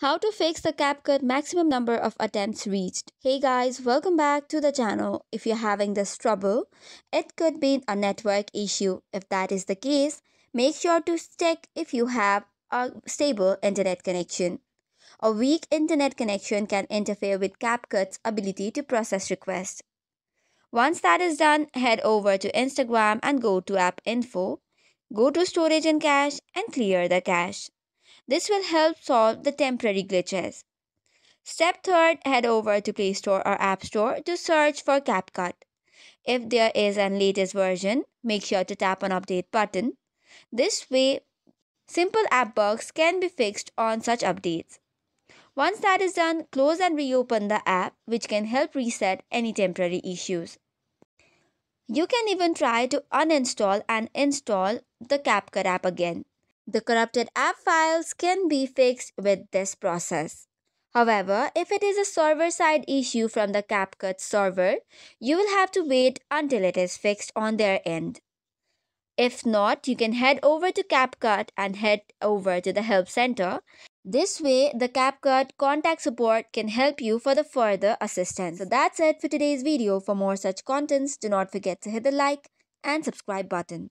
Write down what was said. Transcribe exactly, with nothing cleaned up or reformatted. How to fix the CapCut maximum number of attempts reached. Hey guys, welcome back to the channel. If you're having this trouble, it could be a network issue. If that is the case, make sure to check if you have a stable internet connection. A weak internet connection can interfere with CapCut's ability to process requests. Once that is done, head over to Instagram and go to App Info. Go to Storage and Cache and clear the cache. This will help solve the temporary glitches. Step third, head over to Play Store or App Store to search for CapCut. If there is an latest version, make sure to tap on update button. This way, simple app bugs can be fixed on such updates. Once that is done, close and reopen the app, which can help reset any temporary issues. You can even try to uninstall and install the CapCut app again. The corrupted app files can be fixed with this process. However, if it is a server-side issue from the CapCut server, you will have to wait until it is fixed on their end. If not, you can head over to CapCut and head over to the Help Center. This way, the CapCut contact support can help you for the further assistance. So that's it for today's video. For more such contents, do not forget to hit the like and subscribe button.